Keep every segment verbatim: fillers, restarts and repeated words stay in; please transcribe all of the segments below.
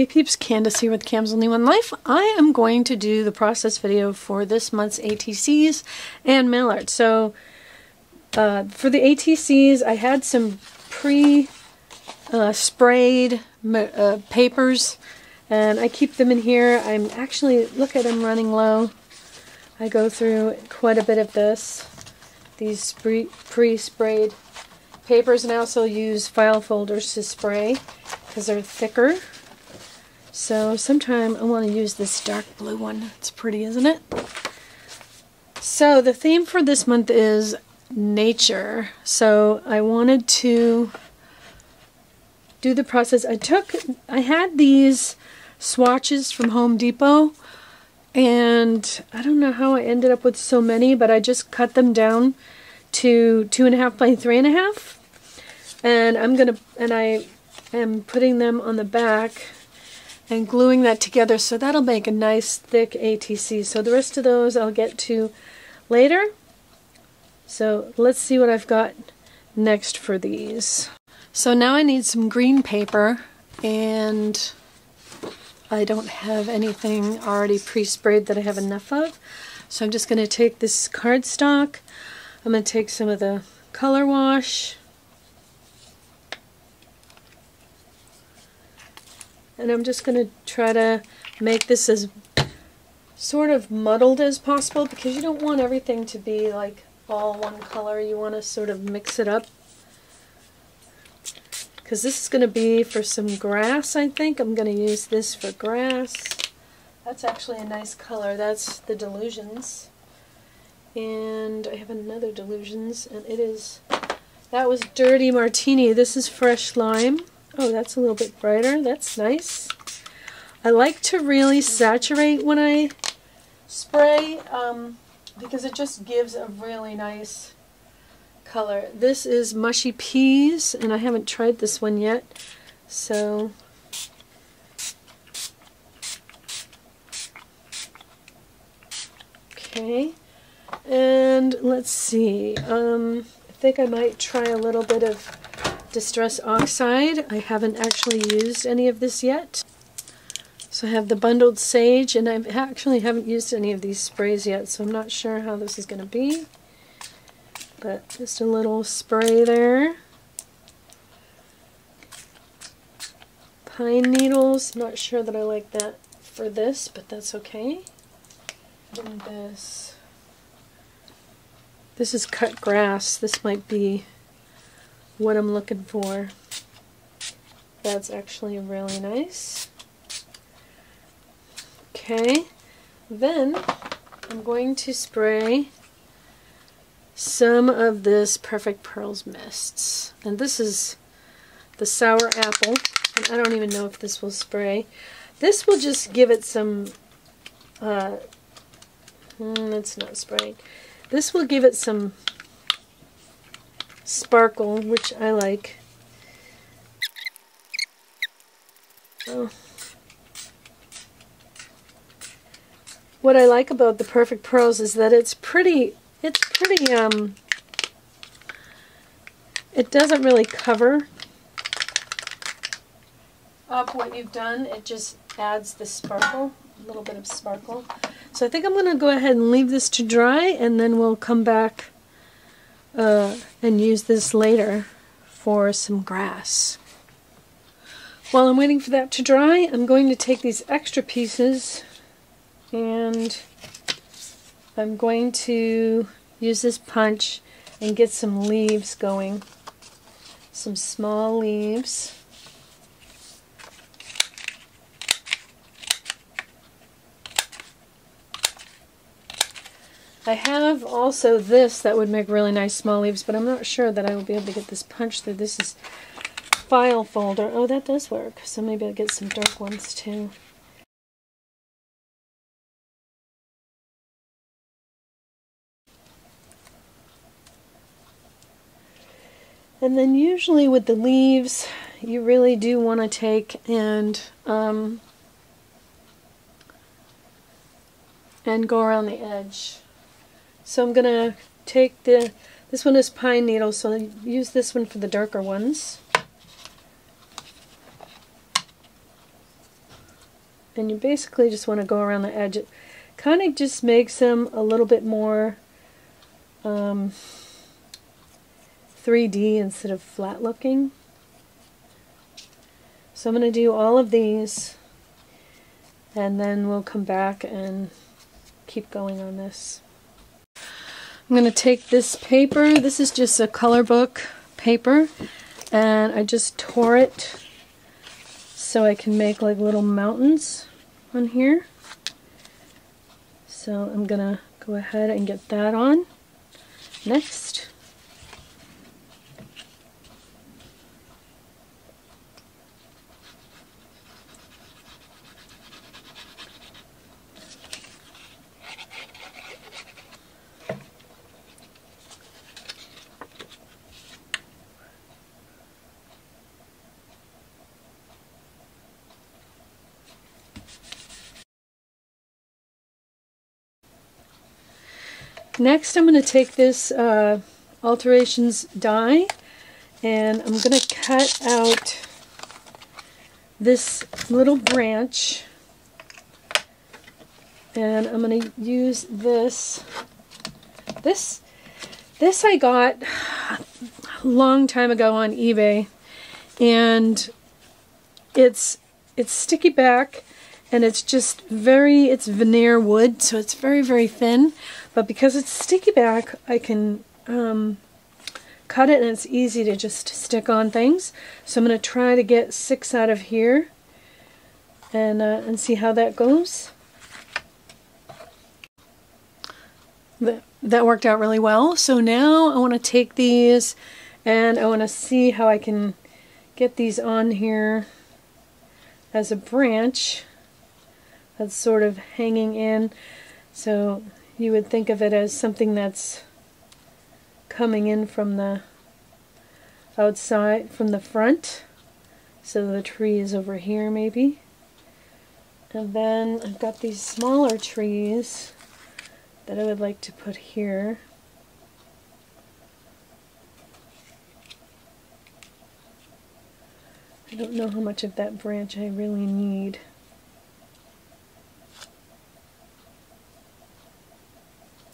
Hey peeps, Candace here with Kams Only One Life. I am going to do the process video for this month's A T Cs and mail art. So uh, for the A T Cs, I had some pre-sprayed uh, uh, papers, and I keep them in here. I'm actually, look at them running low. I go through quite a bit of this, these pre-sprayed papers, and I also use file folders to spray because they're thicker. So sometime I want to use this dark blue one. It's pretty, isn't it? So the theme for this month is nature. So I wanted to do the process. I took, I had these swatches from Home Depot, and I don't know how I ended up with so many, but I just cut them down to two and a half by three and a half. And I'm gonna, and I am putting them on the back and gluing that together, so that'll make a nice thick A T C. So the rest of those I'll get to later. So let's see what I've got next for these. So now I need some green paper, and I don't have anything already pre-sprayed that I have enough of. So I'm just going to take this cardstock. I'm going to take some of the color wash, and I'm just going to try to make this as sort of muddled as possible, because you don't want everything to be like all one color. You want to sort of mix it up, because this is going to be for some grass, I think. I'm going to use this for grass. That's actually a nice color. That's the Delusions. And I have another Delusions, and it is, that was Dirty Martini. This is Fresh Lime. Oh, that's a little bit brighter. That's nice. I like to really saturate when I spray um, because it just gives a really nice color. This is Mushy Peas, and I haven't tried this one yet. So okay, and let's see. Um, I think I might try a little bit of Distress Oxide. I haven't actually used any of this yet. So I have the bundled sage, and I actually haven't used any of these sprays yet, so I'm not sure how this is going to be. But just a little spray there. Pine needles. Not sure that I like that for this, but that's okay. And this. This is Cut Grass. This might be what I'm looking for. That's actually really nice. Okay, then I'm going to spray some of this Perfect Pearls Mists, and this is the Sour Apple, and I don't even know if this will spray. This will just give it some uh, mm, that's not spraying. This will give it some sparkle, which I like. Oh. What I like about the Perfect Pearls is that it's pretty, it's pretty, um, it doesn't really cover up what you've done. It just adds the sparkle, a little bit of sparkle. So I think I'm going to go ahead and leave this to dry, and then we'll come back Uh, and use this later for some grass. While I'm waiting for that to dry, I'm going to take these extra pieces, and I'm going to use this punch and get some leaves going. Some small leaves. I have also this that would make really nice small leaves, but I'm not sure that I will be able to get this punch through. This is file folder. Oh, that does work. So maybe I'll get some dark ones too. And then usually with the leaves, you really do want to take and um, and go around the edge. So I'm gonna take the, this one is pine needles, so I use this one for the darker ones. and you basically just want to go around the edge. It kind of just makes them a little bit more um, three D instead of flat looking. So I'm going to do all of these and then we'll come back and keep going on this. I'm going to take this paper. This is just a color book paper, and I just tore it so I can make like little mountains on here. So I'm going to go ahead and get that on next. Next, I'm going to take this uh, Alterations die, and I'm going to cut out this little branch, and I'm going to use this. This, this I got a long time ago on eBay, and it's it's sticky back. And it's just very, it's veneer wood, so it's very, very thin. But because it's sticky back, I can um, cut it, and it's easy to just stick on things. So I'm going to try to get six out of here and, uh, and see how that goes. That, that worked out really well. So now I want to take these, and I want to see how I can get these on here as a branch. That's sort of hanging in, so you would think of it as something that's coming in from the outside, from the front. So the tree is over here maybe. And then I've got these smaller trees that I would like to put here. I don't know how much of that branch I really need.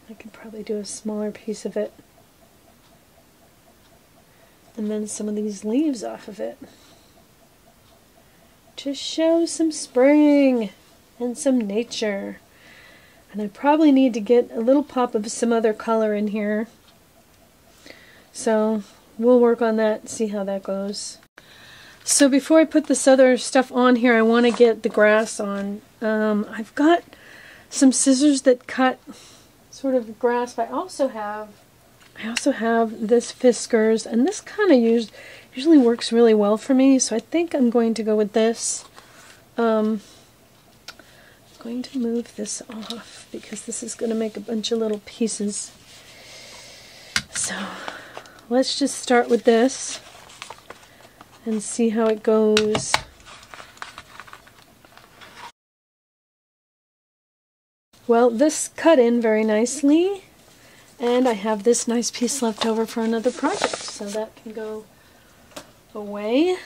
I could probably do a smaller piece of it, and then some of these leaves off of it to show some spring and some nature. And I probably need to get a little pop of some other color in here, so we'll work on that and see how that goes. So before I put this other stuff on here, I want to get the grass on. Um, I've got some scissors that cut sort of grass. I also have, I also have this Fiskars, and this kind of used usually works really well for me. So I think I'm going to go with this. Um, I'm going to move this off because this is going to make a bunch of little pieces. So let's just start with this and see how it goes. Well, this cut in very nicely, and I have this nice piece left over for another project, so that can go away.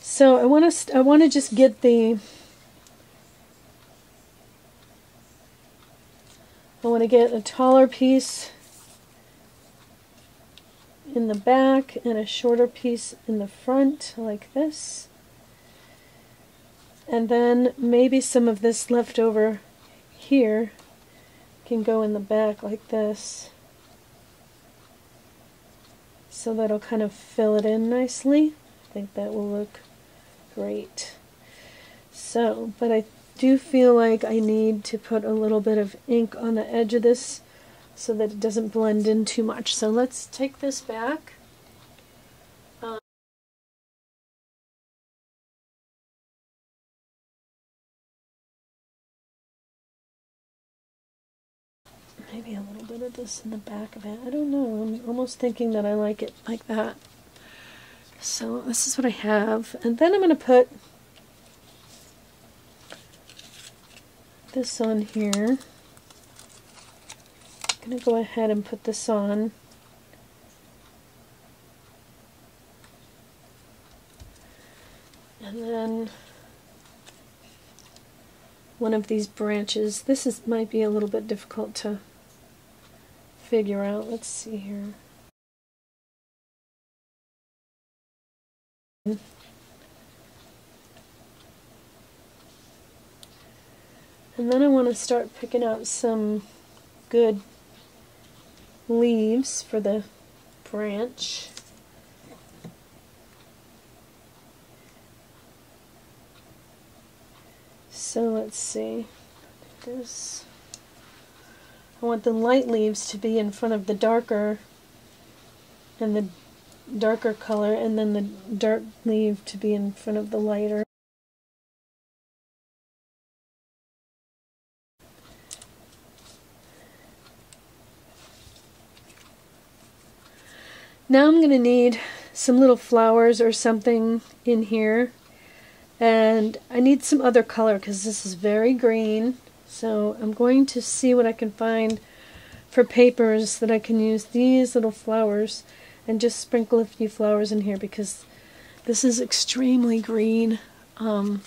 So I want to I want to just get the I want to get a taller piece in the back and a shorter piece in the front, like this. And then maybe some of this left over here can go in the back like this. So that'll kind of fill it in nicely. I think that will look great. So, but I do feel like I need to put a little bit of ink on the edge of this so that it doesn't blend in too much. So let's take this back. Maybe a little bit of this in the back of it. I don't know. I'm almost thinking that I like it like that. So this is what I have. And then I'm going to put this on here. I'm going to go ahead and put this on. And then one of these branches. This is might be a little bit difficult to figure out. Let's see here. And then I want to start picking out some good leaves for the branch. So let's see. This. I want the light leaves to be in front of the darker and the darker color, and then the dark leaf to be in front of the lighter. Now I'm going to need some little flowers or something in here, and I need some other color because this is very green, so I'm going to see what I can find for papers that I can use these little flowers and just sprinkle a few flowers in here because this is extremely green. Um,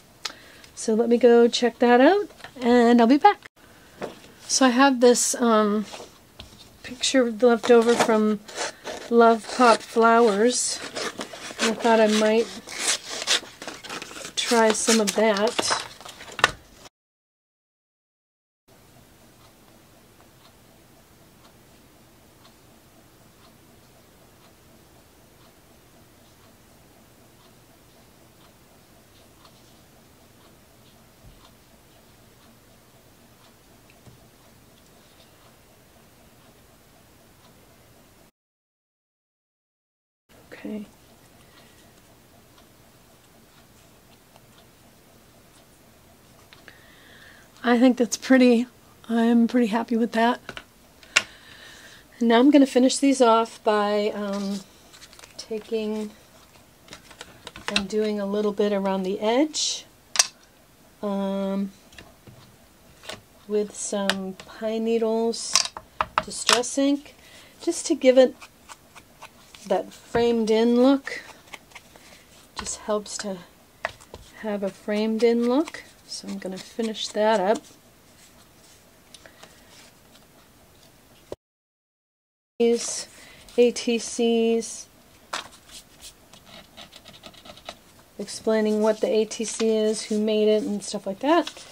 so let me go check that out and I'll be back. So I have this um, picture left over from Love Pop Flowers, and I thought I might try some of that. Okay. I think that's pretty. I'm pretty happy with that. And now I'm going to finish these off by um, taking and doing a little bit around the edge um, with some pine needles distress ink, just to give it that framed in look. Just helps to have a framed in look. So I'm going to finish that up. These A T Cs, explaining what the A T C is, who made it, and stuff like that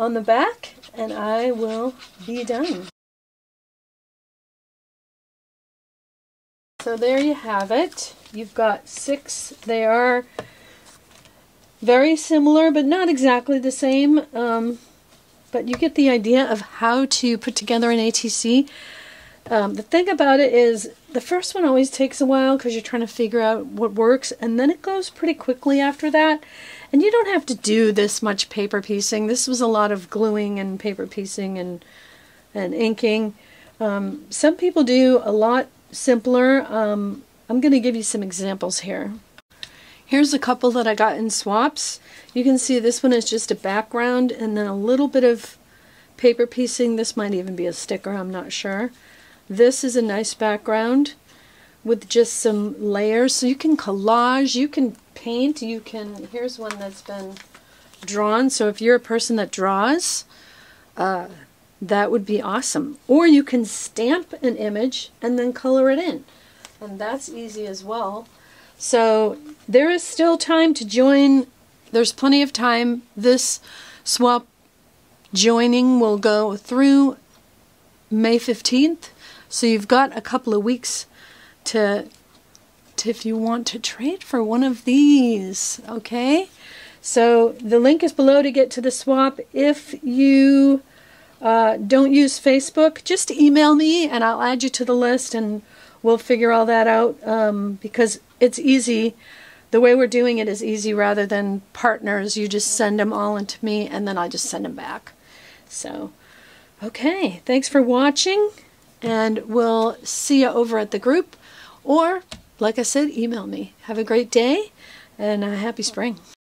on the back, and I will be done. So there you have it. You've got six. They are very similar, but not exactly the same. Um, but you get the idea of how to put together an A T C. Um, the thing about it is the first one always takes a while because you're trying to figure out what works, and then it goes pretty quickly after that. And you don't have to do this much paper piecing. This was a lot of gluing and paper piecing and, and inking. Um, some people do a lot simpler. um, I'm going to give you some examples here. Here's a couple that I got in swaps. You can see this one is just a background and then a little bit of paper piecing. This might even be a sticker, I'm not sure. This is a nice background with just some layers, so you can collage, you can paint, you can... Here's one that's been drawn, so if you're a person that draws, uh, that would be awesome. Or you can stamp an image and then color it in, and that's easy as well. So there is still time to join. There's plenty of time. This swap joining will go through May fifteenth, so you've got a couple of weeks to, to if you want to trade for one of these. Okay, so the link is below to get to the swap. If you Uh, don't use Facebook, just email me and I'll add you to the list and we'll figure all that out, um, because it's easy. The way we're doing it is easy rather than partners. You just send them all into me and then I just send them back. So, okay, thanks for watching, and we'll see you over at the group, or like I said, email me. Have a great day and a happy spring.